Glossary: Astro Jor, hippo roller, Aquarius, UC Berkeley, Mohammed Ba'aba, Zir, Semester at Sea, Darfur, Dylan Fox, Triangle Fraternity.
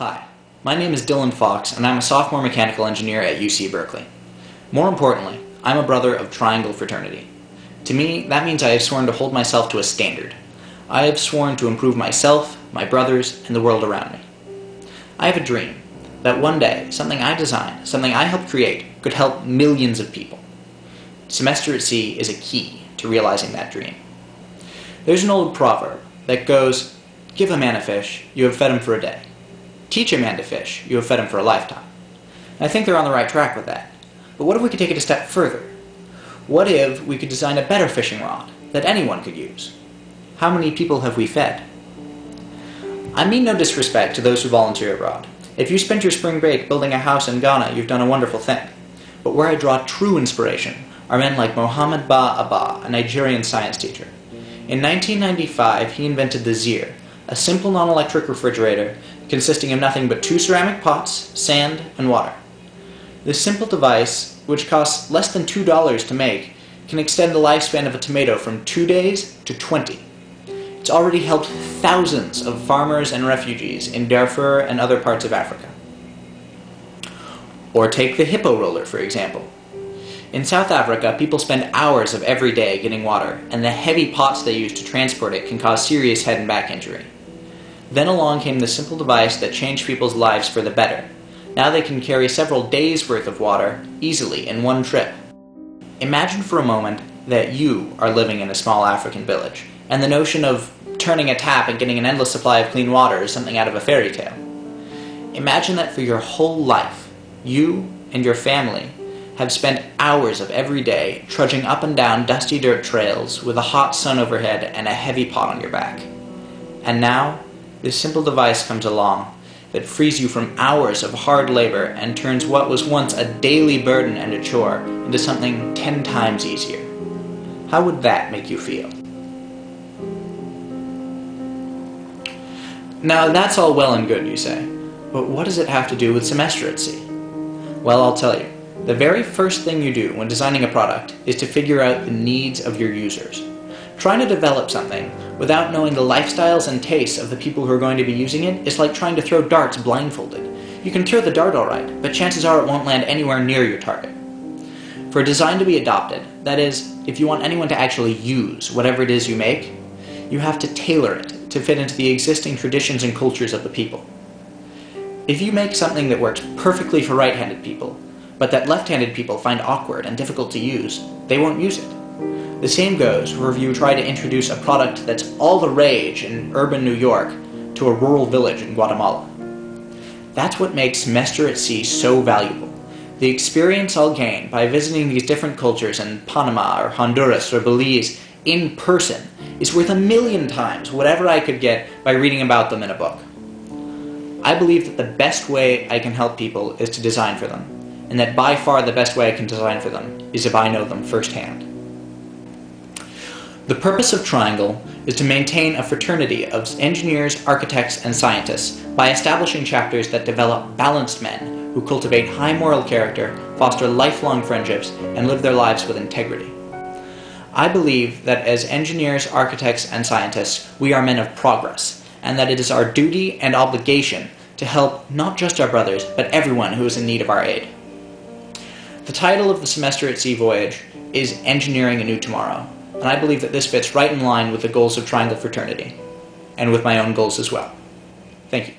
Hi, my name is Dylan Fox, and I'm a sophomore mechanical engineer at UC Berkeley. More importantly, I'm a brother of Triangle Fraternity. To me, that means I have sworn to hold myself to a standard. I have sworn to improve myself, my brothers, and the world around me. I have a dream that one day, something I design, something I help create, could help millions of people. Semester at Sea is a key to realizing that dream. There's an old proverb that goes, "Give a man a fish, you have fed him for a day. Teach a man to fish, you have fed him for a lifetime." And I think they're on the right track with that. But what if we could take it a step further? What if we could design a better fishing rod that anyone could use? How many people have we fed? I mean no disrespect to those who volunteer abroad. If you spent your spring break building a house in Ghana, you've done a wonderful thing. But where I draw true inspiration are men like Mohammed Ba'aba, a Nigerian science teacher. In 1995, he invented the Zir, a simple non-electric refrigerator consisting of nothing but two ceramic pots, sand, and water. This simple device, which costs less than $2 to make, can extend the lifespan of a tomato from 2 days to 20. It's already helped thousands of farmers and refugees in Darfur and other parts of Africa. Or take the hippo roller, for example. In South Africa, people spend hours of every day getting water, and the heavy pots they use to transport it can cause serious head and back injury. Then along came the simple device that changed people's lives for the better. Now they can carry several days' worth of water easily in one trip. Imagine for a moment that you are living in a small African village, and the notion of turning a tap and getting an endless supply of clean water is something out of a fairy tale. Imagine that for your whole life, you and your family have spent hours of every day trudging up and down dusty dirt trails with a hot sun overhead and a heavy pot on your back. And now, this simple device comes along that frees you from hours of hard labor and turns what was once a daily burden and a chore into something 10 times easier. How would that make you feel? Now that's all well and good, you say, but what does it have to do with Semester at Sea? Well, I'll tell you. The very first thing you do when designing a product is to figure out the needs of your users. Trying to develop something without knowing the lifestyles and tastes of the people who are going to be using it is like trying to throw darts blindfolded. You can throw the dart all right, but chances are it won't land anywhere near your target. For a design to be adopted, that is, if you want anyone to actually use whatever it is you make, you have to tailor it to fit into the existing traditions and cultures of the people. If you make something that works perfectly for right-handed people, but that left-handed people find awkward and difficult to use, they won't use it. The same goes for if you try to introduce a product that's all the rage in urban New York to a rural village in Guatemala. That's what makes Semester at Sea so valuable. The experience I'll gain by visiting these different cultures in Panama or Honduras or Belize in person is worth 1,000,000 times whatever I could get by reading about them in a book. I believe that the best way I can help people is to design for them, and that by far the best way I can design for them is if I know them firsthand. The purpose of Triangle is to maintain a fraternity of engineers, architects, and scientists by establishing chapters that develop balanced men who cultivate high moral character, foster lifelong friendships, and live their lives with integrity. I believe that as engineers, architects, and scientists, we are men of progress, and that it is our duty and obligation to help not just our brothers, but everyone who is in need of our aid. The title of the Semester at Sea voyage is Engineering a New Tomorrow. And I believe that this fits right in line with the goals of Triangle Fraternity, and with my own goals as well. Thank you.